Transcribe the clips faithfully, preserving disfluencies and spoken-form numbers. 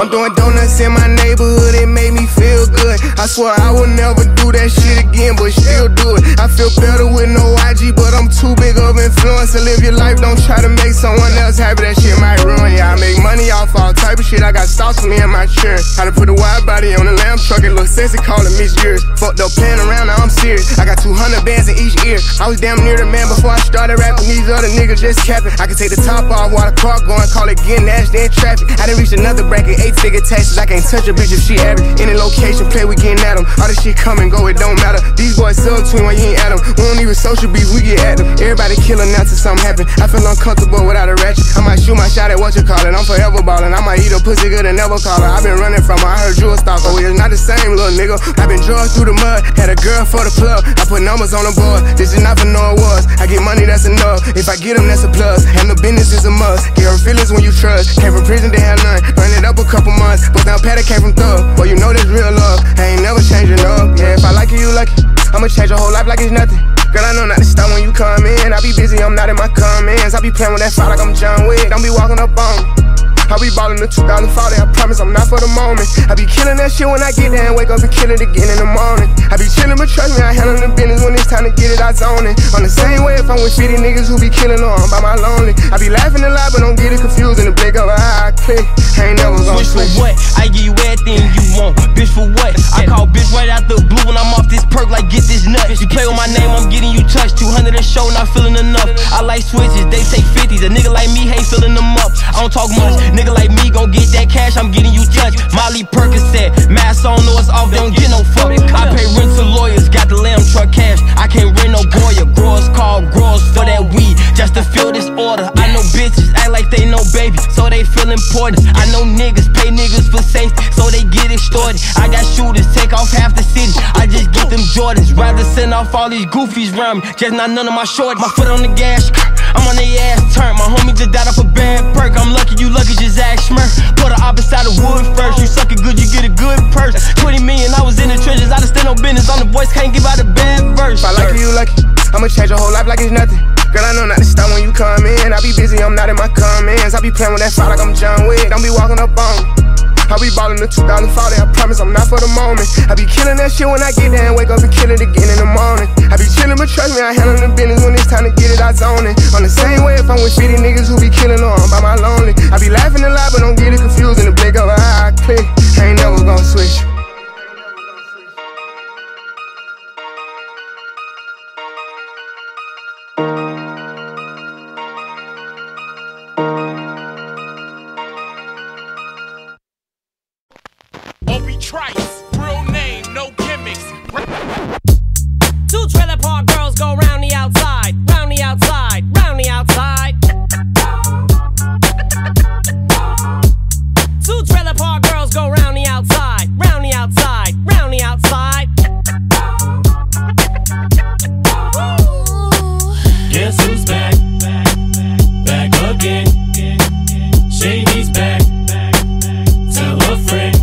I'm doing donuts in my neighborhood, it made me feel good. I swear I would never do that shit again, but still do it. I feel better with no I G, but I'm too big of influence to live your life. Don't try to make someone else happy, that shit might ruin ya. I make money off all type of shit, I got stocks for me and my insurance. How to put a wide body on a lamb truck, it look sexy, call it Miss Years. Fucked up playing around, now I'm serious. I got two hundred bands in each ear. I was damn near the man before I started rapping, these other niggas just capping. I can take the top off while the car going, call it getting ash, then traffic. I done reached another bracket, eight figure taxes, I can't touch a bitch if she average. Any location, play, we getting at them. All this shit come and go, it don't matter. These boys sell between when you ain't at them. We don't even social beef, we get at them. Everybody killing now till something happen. I feel uncomfortable without a ratchet. I might shoot my shot at what you call it. I'm forever ballin'. I might eat a pussy good and never call her. I been running from her, I heard you a stalker. It's not the same, little nigga. I been drugged through the mud, had a girl for the plug. I put numbers on the board, this is not for no it was. I get money, that's enough. If I get them, that's a plus. And the business is a must. Get her feelings when you trust. Came from prison, they had none. Earned it up a couple months, but now Patty came from thug. Well, you know this real love. I ain't never changing up. Yeah, if I like you, you like it. I'ma change your whole life like it's nothing. Girl, I know not to stop when you come in. I be busy, I'm not in my comments. I be playing with that fire like I'm John Wick. Don't be walking up on me. I be ballin' the two thousand forty, I promise I'm not for the moment. I be killin' that shit when I get there and wake up and kill it again in the morning. I be chillin', but trust me, I handle the business when it's time to get it, I zone it. I'm the same way if I'm with shitty niggas who be killin' or I'm by my lonely. I be laughin' a lot, but don't get it confused in the blink of an eye, I click. I ain't never gon' switch. Bitch for what? I give you everything you want. Bitch for what? I call bitch right out the blue when I'm off this perk like get this nut. You play with my name, I'm getting you touched. two hundred a show, not feelin' enough. I like switches, they take fifties. A nigga like me ain't feelin' them up. I don't talk much. Nigga like me gon' get that cash, I'm getting you touched. Molly Percocet, mask on, know it's off, don't get no fuck. I pay rent to lawyers, got the lamb truck cash. I can't rent no Goya, growers call growers for that weed, just to fill this order. I know bitches act like they know baby, so they feel important. I know niggas pay niggas for safety, so they get extorted. I got shooters, take off half the city, I just get them Jordans. Rather send off all these goofies round me, just not none of my shorties. My foot on the gas, I'm on they ass turn. My homie just died off a bad perk. I'm lucky, you lucky, just ask Schmurf. Put her opposite of wood first. You suck it good, you get a good purse. Twenty million, I was in the trenches. I just stand on business. I'm the voice, can't give out a bad verse. If I like you, you lucky. I'ma change your whole life like it's nothing. Girl, I know not to stop when you come in. I be busy, I'm not in my comments. I be playing with that fire like I'm John Wick. Don't be walking up on me. I be ballin' the two thousand forty, I promise I'm not for the moment. I be killin' that shit when I get there and wake up and kill it again in the morning. I be chillin', but trust me, I handle the business when it's time to get it, I zone it. I'm the same way if I'm with shitty niggas who be killin' or I'm by my lonely. I be laughin' a lot, but don't get it confused in the blink of an eye, I click. I ain't never gon' switch. Trice, real name, no gimmicks. Two trailer park girls go round the outside, round the outside, round the outside. Two trailer park girls go round the outside, round the outside, round the outside. Ooh. Guess who's back? Back again. Shady's back. Tell a friend.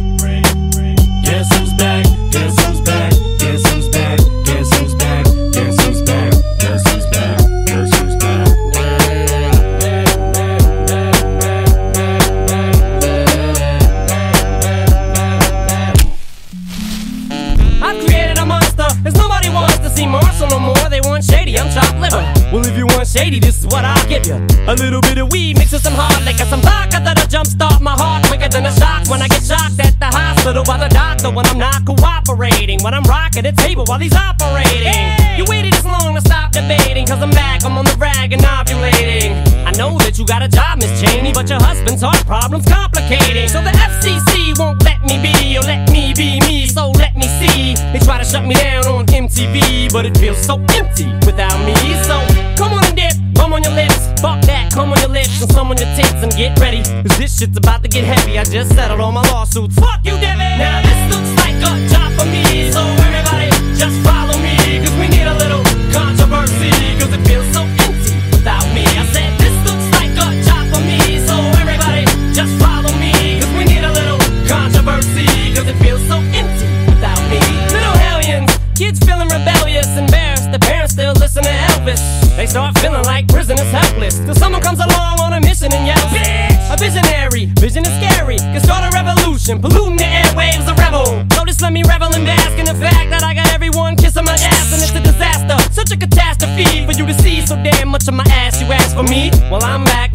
Shady, this is what I'll give you. A little bit of weed mixed with some hard liquor, some vodka that'll jumpstart my heart quicker than a shock. When I get shocked at the hospital by the doctor, when I'm not cooperating, when I'm rocking the table while he's operating. Hey! You waited this long to stop debating, cause I'm back, I'm on the rag and ovulating. I know that you got a job, Miss Cheney, but your husband's heart problem's complicating. So the F C C won't let me be, or let me be me, so let me see. They try to shut me down on M T V, but it feels so empty without me. So come on and dip, come on your lips, fuck that, come on your lips and some on your tits and get ready, cause this shit's about to get heavy. I just settled all my lawsuits, fuck you, Devin. Now this looks like a job for me, so everybody just follow me, cause we need a little controversy, cause it feels so empty without me. I said this looks like a job for me, so everybody just follow me, cause we need a little controversy, cause it feels so empty without me. Little hellions, kids feeling rebellious, embarrassed, the parents still listen to Elvis. They start feeling like prisoners helpless, till someone comes along on a mission and yells, bitch! A visionary, vision is scary, can start a revolution. action, polluting the airwaves, a rebel. Notice, let me revel and bask in the fact that I got everyone kissing my ass, and it's a disaster, such a catastrophe for you to see so damn much of my ass. You ask for me, well I'm back.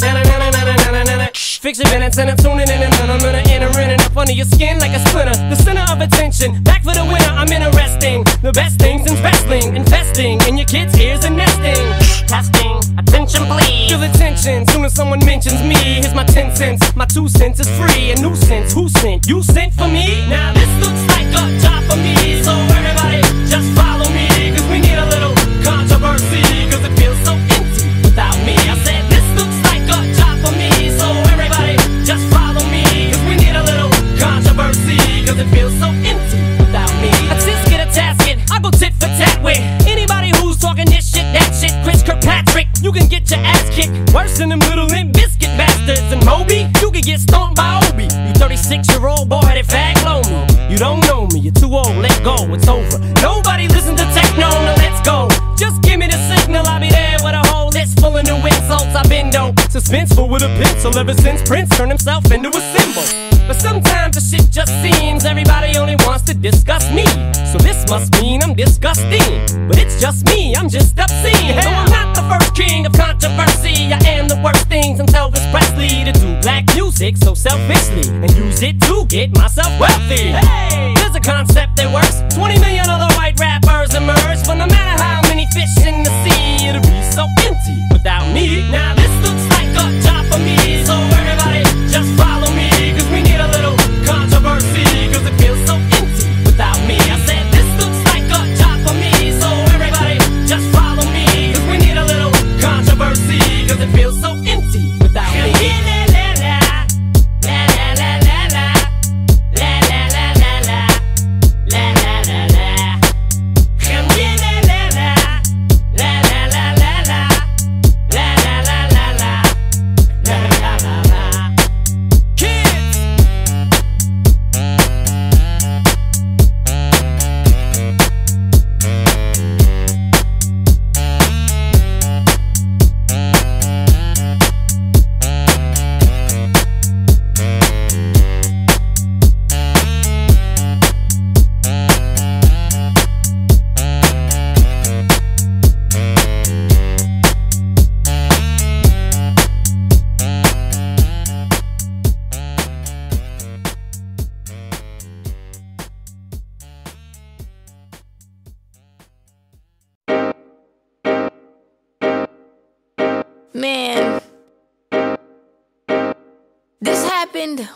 Fix your minutes and I'm tuning in and I'm gonna enter in and up under your skin like a splinter, the center of attention. Back for the winner, I'm interesting. The best things in wrestling, investing in your kids' ears and nesting. Testing, attention please. Feel attention, soon as someone mentions me. Here's my ten cents, my two cents is free. A nuisance, who sent? You sent for me? Now this looks like a job for me. So everybody, just follow me, cause we need a little controversy, cause it feels so empty without me. I said this looks like a job for me. So everybody, just follow me, cause we need a little controversy, cause it feels so empty without me. I just get a tasket, I go tit for tat with anybody who's talking this shit, that shit. Chris Kirkpatrick, you can get your ass kicked worse than them little Limp Bizkit bastards. And Moby, you can get stomped by Obi. You thirty-six year old boy-headed fag lonely. You don't know me, you're too old, let go, it's over. Nobody listen to techno, now let's go. Just give me the signal, I'll be there with a whole list full of new insults. I've been dope, suspenseful with a pencil ever since Prince turned himself into a symbol. But sometimes the shit just seems everybody only wants to discuss me. So this must mean I'm disgusting, but it's just me, I'm just obscene. Though I'm not the first king of controversy, I am the worst things I'm Elvis Presley. To do black music so selfishly and use it to get myself wealthy. Hey, there's a concept that works. Twenty million other white rappers emerge, but no matter how many fish in the sea, it'll be so empty without me. Now this looks like a job for me, so everybody just follow me, cause we need a little controversy, cause it feels so empty without me. I said this looks like a job for me, so everybody just follow me, cause we need a little controversy, cause it feels so empty without me.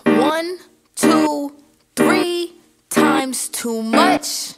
One, two, three times too much.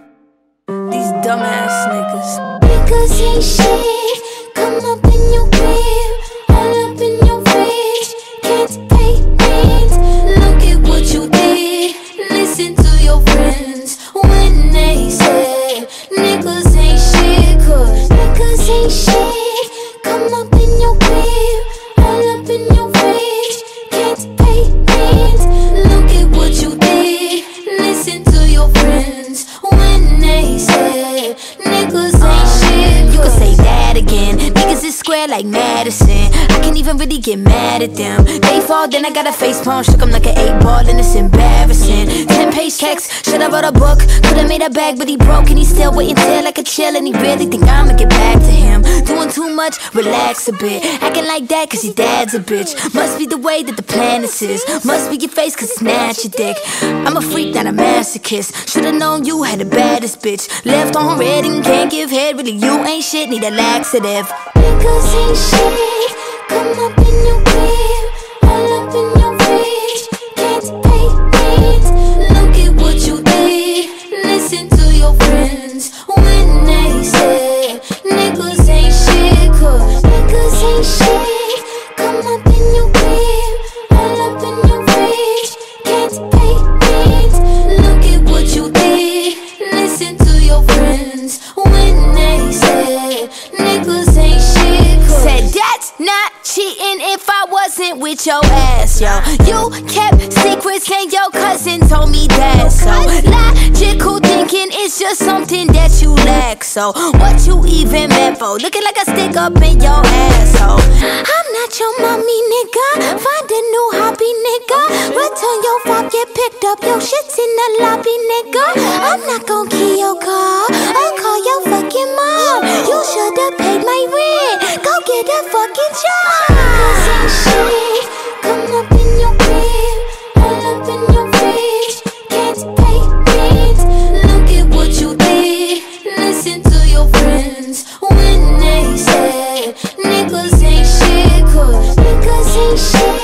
These dumbass niggas. Niggas ain't shit. Come up in your crib, all up in your fridge. Can't pay rent. Look at what you did. Listen to your friends when they say niggas ain't shit. Cause niggas ain't shit. Come up in your crib, all up in your fridge. Can't pay rent. Look at what you did. Listen to your friends when they said niggas ain't shit. You could say that again. Niggas is square like Madison. I can't even really get mad at them. They fall, then I got a face palm. Shook them like an eight ball and it's embarrassing. Ten page text, should've wrote a book. Could've made a bag, but he broke and he's still waiting till I could chill. And he really think I'ma get back to him. Doing too much, relax a bit. Acting like that cause your dad's a bitch. Must be the way that the planet is. Must be your face cause it's snatch your dick. I'm a freak, not a masochist. Should've known you had the baddest bitch. Left on red and can't give head. Really you ain't shit, need a laxative. Niggas ain't shit. Come up in your crib, all up in your fridge. Can't pay rent. Look at what you did. Listen to your friends when they say niggas ain't shit. Cause niggas ain't shit. Come up in your crib, all up in your fridge. Can't pay rent. Look at what you did. Listen to your friends when they say niggas ain't shit. Cause said that's not cheating if I wasn't with your ass, yo. You kept secrets and your cousin told me that. So logical thinking is just something that you lack. So what you even meant for? Looking like a stick up in your asshole. I'm not your mommy, nigga. Find a new hobby lobby, nigga. Return your vibe, get picked up. Your shit's in the lobby, nigga. I'm not gon' kill your car. I'll call your fucking mom. You should've paid my rent. Go get a fucking job. Niggas ain't shit. Come up in your crib, all up in your fridge. Can't pay rent. Look at what you did. Listen to your friends when they said niggas ain't shit. Cause niggas ain't shit.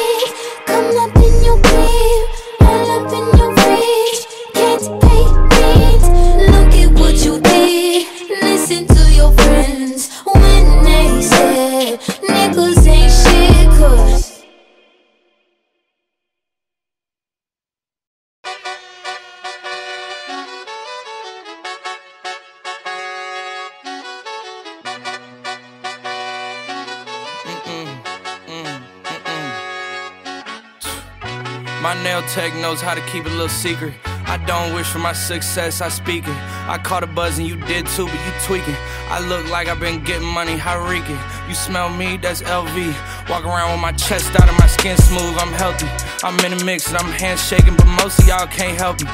Tech knows how to keep a little secret. I don't wish for my success, I speak it. I caught a buzz and you did too, but you tweaking. I look like I've been getting money, I reek it. You smell me, that's L V. Walk around with my chest out and my skin smooth, I'm healthy. I'm in the mix and I'm handshaking, but most of y'all can't help me.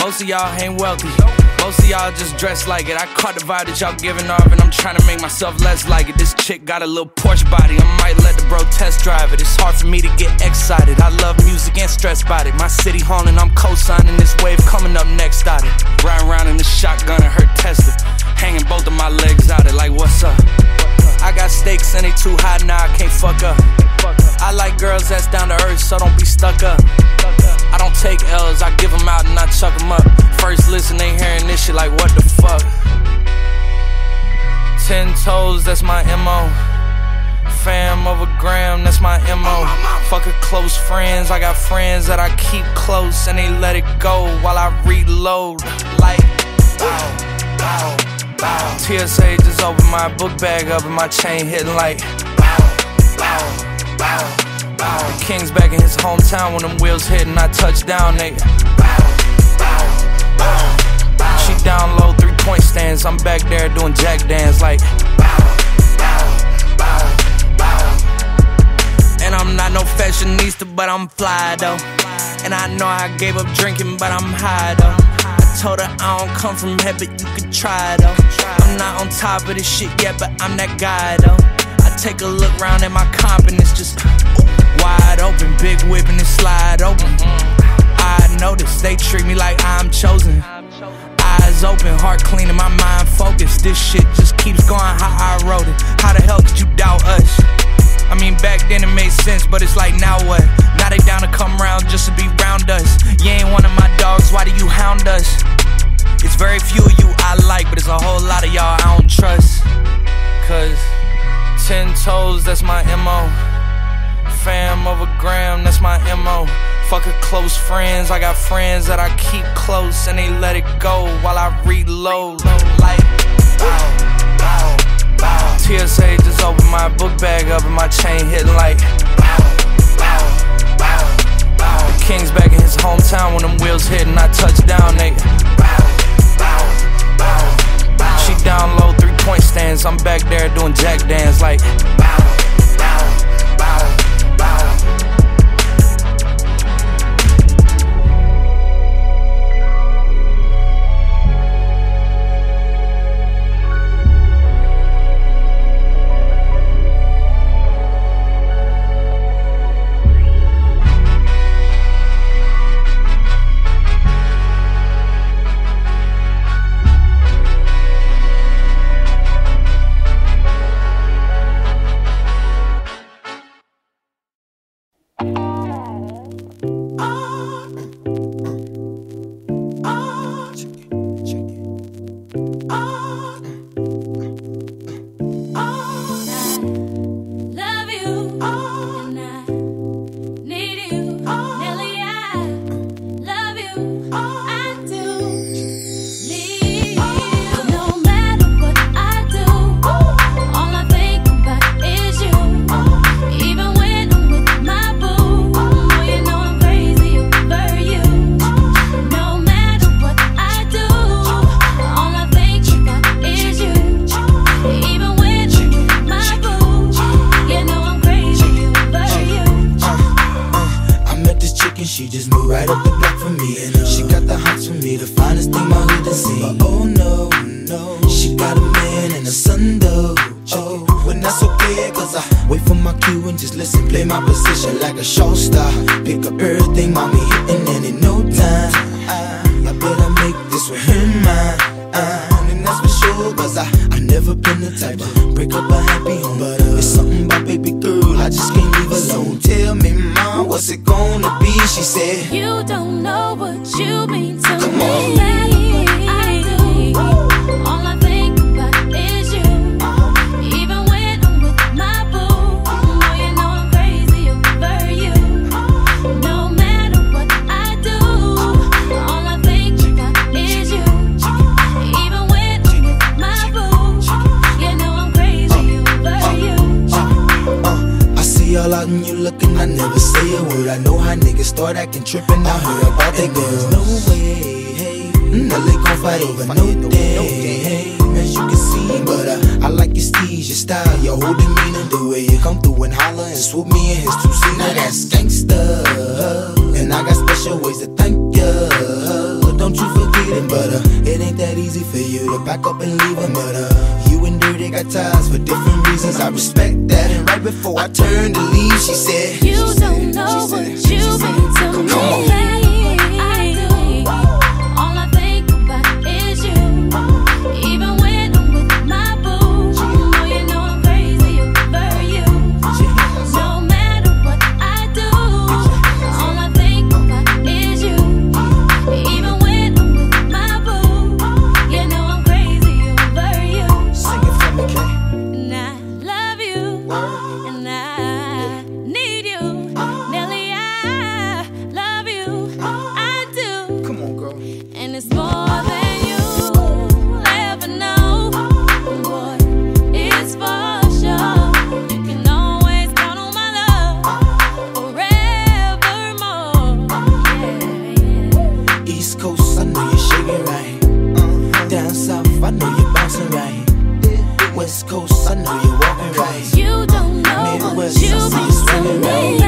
Most of y'all ain't wealthy. Most of y'all just dress like it. I caught the vibe that y'all giving off, and I'm trying to make myself less like it. This chick got a little Porsche body, I might let the bro test drive it. It's hard for me to get excited. I love music and stress about it. My city hauling, I'm co-signing this wave coming up next out it. Riding around in the shotgun and her Tesla, hanging both of my legs out it like what's up. I got stakes and they too high now, nah, I can't fuck up. I like girls that's down to earth, so don't be stuck up. I don't take L's, I give them out and I chuck them up. First listen, they hearing this shit like what the fuck. Ten toes, that's my M O. Fam over gram, that's my M O. Fuck a close friends, I got friends that I keep close, and they let it go while I reload. Like, bow, bow, bow. T S A just opened my book bag up and my chain hitting like, bow, bow, bow. The king's back in his hometown when them wheels hit and I touch down, they bow, bow, bow, bow. She down low, three point stands, I'm back there doing jack dance like bow, bow, bow, bow. And I'm not no fashionista, but I'm fly though. And I know I gave up drinking, but I'm high though. I told her I don't come from here, but you could try though. I'm not on top of this shit yet, but I'm that guy though. I take a look round at my comp and it's just wide open, big whip and it slide open. I notice they treat me like I'm chosen. Eyes open, heart clean and my mind focused. This shit just keeps going how I wrote it. How the hell could you doubt us? I mean back then it made sense, but it's like now what? Now they down to come round just to be round us. You ain't one of my dogs, why do you hound us? It's very few of you I like, but it's a whole lot of y'all I don't trust. Cause ten toes, that's my M O. Fam over gram, that's my M O. Fuck a close friends, I got friends that I keep close, and they let it go while I reload. Like, bow, bow, bow. T S A just opened my book bag up and my chain hitting like bow, bow, bow, bow. The king's back in his hometown when them wheels hit and I touch down, nigga. Bow, bow, bow, bow. She down low, three point stands, I'm back there doing jack dance like bow. finest thing my hood has seen. But oh no, no, she got a man and a son though. Oh, when that's okay, cause I wait for my cue and just listen. Play my position like a show star. Pick up everything mommy hitting, and in no time I, I better make this with her mine. I, and that's for sure, cause I, I never been the type to break up a happy home. But uh, it's something about baby girl, I just can't leave alone. Tell me mom, what's it gonna be? She said, you don't know what you mean to Come me on. All out and you looking, I never say a word. I know how niggas start acting trippin'. I heard about that girl. There's no way, hey, now they gon' fight over no day, hey, as you can see. But uh, I like your steez, your style, your whole demeanor, the way you come through and holler and swoop me in his two-seater. Now that's gangsta, and I got special ways to thank ya. Don't you forget it, but uh, it ain't that easy for you to back up and leave him. But uh, you and Dirty got ties for different reasons. I respect that. And right before I turned to leave, she said, you don't know what you mean to me. I know you're bouncing right. West Coast, I know you're walking right. You don't know Midwest, what you I see you swinging right.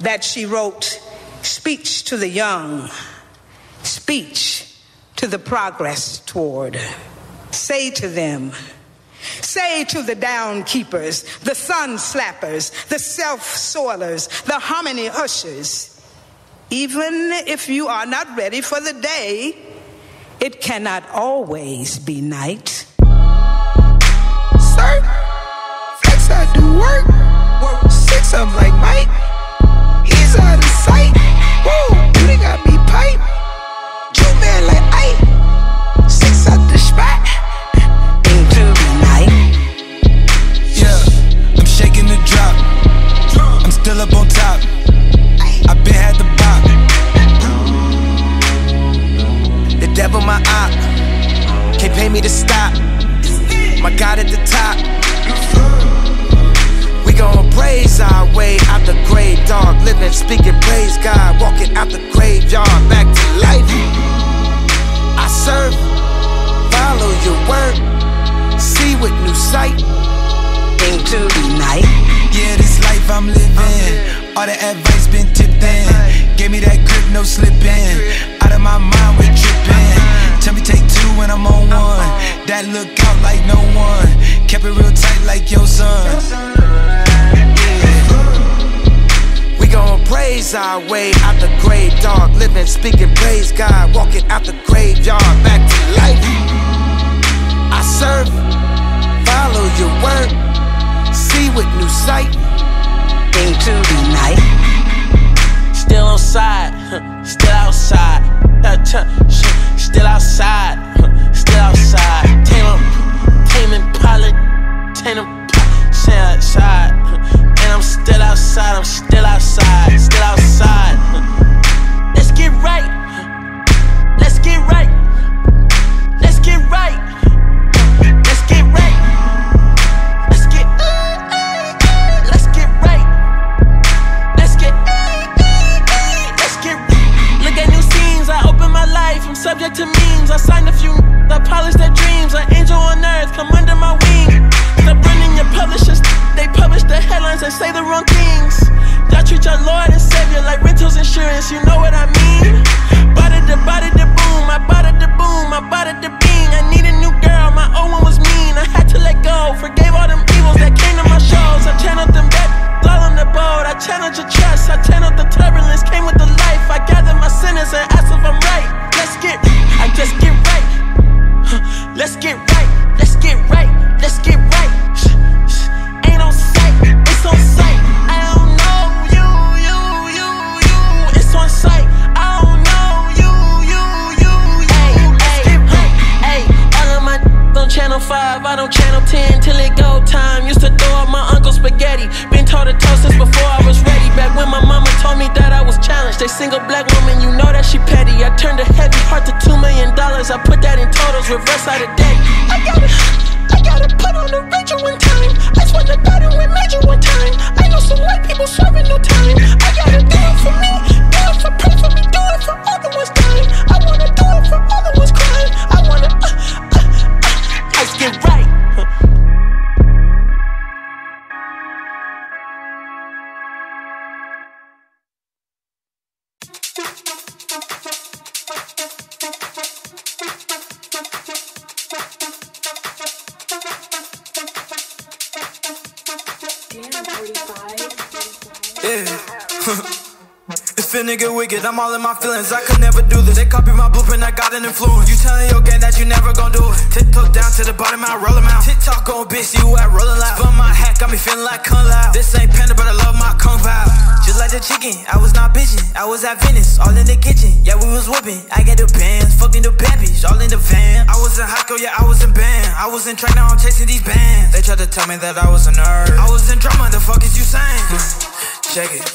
That she wrote, speech to the young, speech to the progress toward. Say to them, say to the down keepers, the sun slappers, the self-soilers, the hominy ushers, even if you are not ready for the day, it cannot always be night. Sir, flex, I do work, work six, I'm like Mike. Out of sight, whoa, you done got me pipe. Two man like Ike, six out the spot into the night. Yeah, I'm shaking the drop. I'm still up on top. I been had the bop. The devil my op, can't pay me to stop. My God at the top. We gon' praise our way out the grave. out the graveyard back to life. I serve, follow your word, see with new sight into the night. Yeah, this life I'm living, all the advice been tipped in. Gave me that grip, no slipping, out of my mind we tripping. Tell me take two when I'm on one, that look out like no one, kept it real tight like your son. Praise our way out the grave, dog. Living, speaking, praise God. Walking out the graveyard, back to life. I serve, follow your word, see with new sight into the night. Still on side, huh, still outside, still outside, huh, still outside. Tame 'em, taming pilot, tame 'em, stay outside, huh, and I'm still outside, I'm still outside. Subject to memes, I signed a few, I polished their dreams. An angel on earth, come under my wing. Stop running your publishers, they publish the headlines and say the wrong things. Y'all treat your Lord and Savior like rentals insurance, you know what I mean? Bada da bada da boom, I bada da boom, I bada da bing. I need a new girl, my old one was mean. I had to let go, forgave all them evils that came to my shows. I channeled them back, all on the boat. I channeled your trust, I channeled the turbulence, came with the life. I gathered my sinners and asked if I'm right. Let's get, I just get right. Huh, let's get right, let's get right, let's get right. Shh, shh, ain't on sight, it's on sight. I don't know you, you, you, you. It's on sight. I don't know you, you, you, you. Ay, let's ay, get right. Ay, all of my on channel five, I don't channel ten till it go time. Used to throw up my uncle's spaghetti. Been told to toast since before I was ready. Back when my mama told me that I was challenged. They single black woman, you know that she petty. I turned a heavy heart to two million dollars. I put that in totals, reverse out of debt. I gotta, I gotta put on a Rachel one time. I swear to God and went major one time. I know some white people serving no time. I gotta do it for me, do it for pray for me, do it for all the ones dying. I wanna do it for all the ones crying. I wanna, uh, uh, uh, let's get right. Nigga wicked, I'm all in my feelings, I could never do this. They copy my blueprint, I got an influence. You telling your gang that you never gon' do it. TikTok down to the bottom, I roll 'em out. TikTok gon' bitch, you at rollin' loud. Spun my hat, got me feelin' like Kung Lao. This ain't panda, but I love my Kung vibe. Just like the chicken, I was not bitchin'. I was at Venice, all in the kitchen. Yeah, we was whoopin', I got the bands. Fucking the babies, all in the van. I was in high school, yeah, I was in band. I was in track, now I'm chasing these bands. They tried to tell me that I was a nerd. I was in drama, the fuck is you saying? Check it,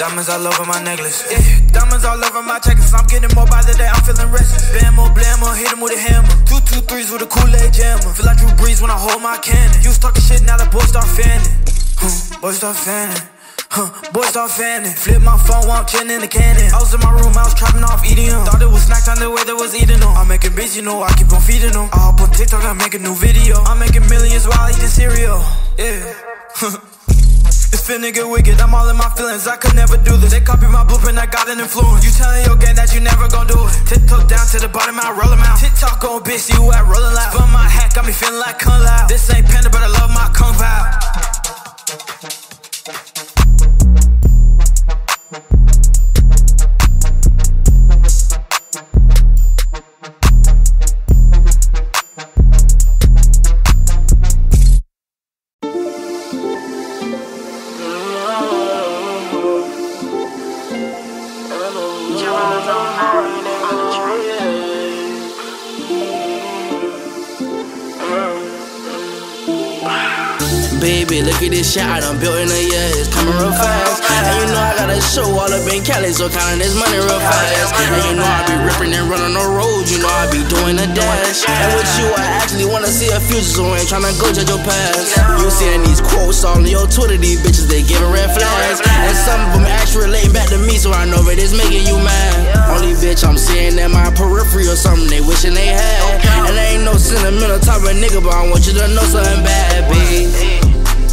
diamonds all over my necklace. Yeah, diamonds all over my checkers. I'm getting more by the day, I'm feeling restless. Bam or blam or hit him with a hammer. Two two threes with a Kool-Aid jammer. Feel like Drew Brees when I hold my cannon. You was talking shit, now the boys start fanning. Huh, boys start fanning. Huh, boys start fanning. Flip my phone while I'm chilling in the cannon. I was in my room, I was trapping off E D M. Thought it was snack time the way they was eating them. I'm making beats, you know, I keep on feeding them. I hop on TikTok, I make a new video. I'm making millions while eating cereal. Yeah, huh. It's finna get wicked, I'm all in my feelings, I could never do this. They copy my blueprint, I got an influence. You telling your gang that you never gon' do it. TikTok down to the bottom, I roll 'em out. TikTok gon' bitch, you at rollin' loud. Spun my hat, got me feelin' like Kung Lao. This ain't panda, but I love my Kung vibe. Wow. baby, look at this shit I done built in a year. It's coming real fast. And you know I got a show all up in Cali, so counting this money real fast. And you know I be ripping and running the road, you know I be doing a dash. And with you, I actually wanna see a future, so I ain't tryna go judge your past. You seeing these quotes all on your Twitter, these bitches they giving red flags, and some of them actually relating back to me, so I know that it's making you mad. Only bitch I'm seeing in my periphery or something they wishing they had. And I ain't no sentimental type of nigga, but I want you to know something bad, bitch.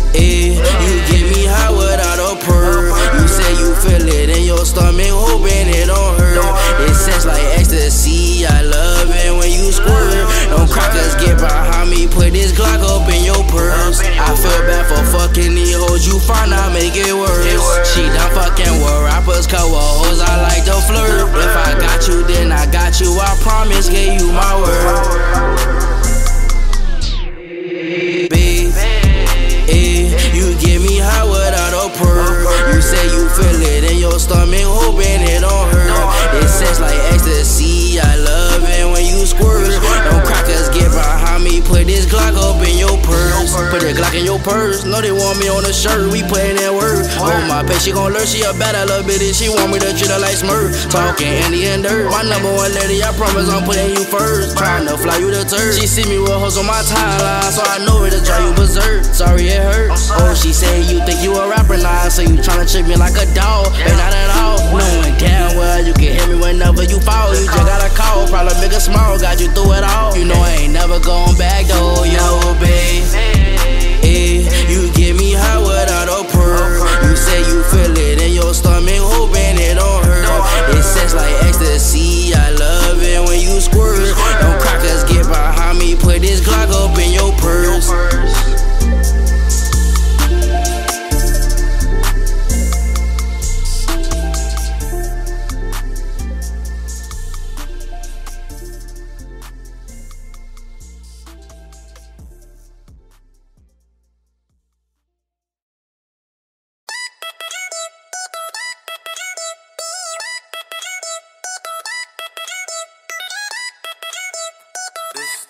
Ay, you get me high without a perk. You say you feel it in your stomach, hoping it don't hurt. It sex like ecstasy, I love it when you squirt. Don't crackers get behind me, put this Glock up in your purse. I feel bad for fucking these hoes, you find I make it worse. She done fucking with rappers, cause with hoes I like to flirt. If I got you, then I got you, I promise, gave you my word. You say you feel it in your stomach, hoping it don't hurt. It sex like ecstasy, I love it when you squirt. Don't crackers get behind me, put this Glock up in your purse. Put the Glock in your purse, know they want me on the shirt, we putting in work. Oh my bitch, she gon' lurk, she a bad, I love it, and she want me to treat her like Smurf. Talking Indian dirt, my number one lady, I promise I'm putting you first. Trying to fly you the turd, she see me with hoes on my tie line, so I know it'll drive you berserk. Sorry it hurts. Oh, she say you think you a rapper now, so you tryna treat me like a dog, but not at all. Knowing damn well you can hit me whenever you fall. You just gotta call, probably big or small, got you through it all. You know I ain't never going back though, yo, babe. Ay, you get me high without a perk. You say you feel it in your stomach, hoping it don't hurt. It sex like ecstasy, I love it when you squirt. Don't crackers get behind me, put this Glock up in your purse.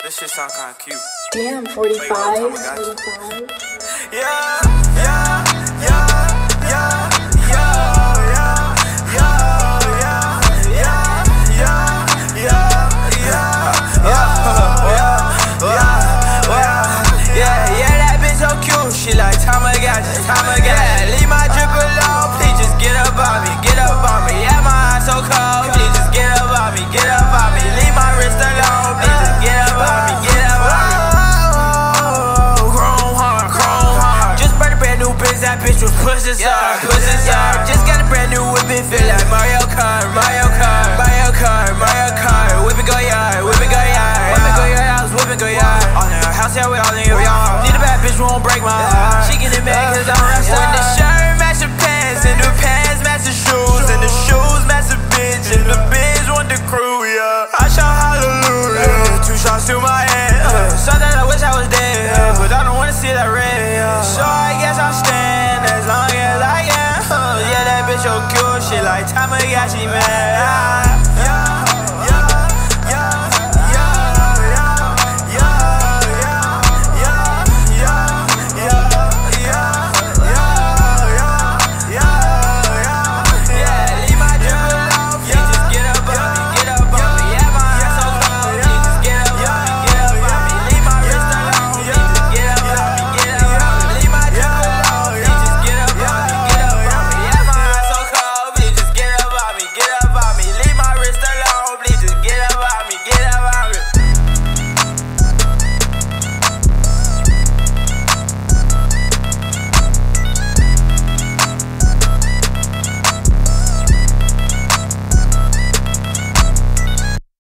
This shit sound kinda cute. Damn, forty-five. forty-five. Yeah, yeah, yeah, yeah, yeah, yeah, yeah, yeah, yeah, yeah, yeah, yeah, yeah, yeah, yeah, that bitch so cute. She like Tamagotchi, Tamagotchi. Leave my drip alone, please just get up on me, get up on me. Yeah, my eyes so cold, please just get up on me, get up on me. Leave my wrist alone, please. Bitch was pussies up, pussies up. Just got a brand new whip and feel like Mario Kart, Mario Kart, Mario Kart, Mario Kart. Whip it go yard, whip it go yard, whip it go your house, whip it go yard. All in her house, yeah, we all in your yard. Need a bad bitch, won't break my heart. She getting mad cause I'm wrapped up. When the shirt match the pants, and the pants match the shoes, and the shoes match the bitch, and the bitch want the crew, yeah. I shout hallelujah, two shots to my head. Uh, sometimes I wish I was dead, uh, but I don't wanna see that red. Uh, so I guess I'll stand. Long as I am, yeah, that bitch so cute. She like Tamagotchi, man.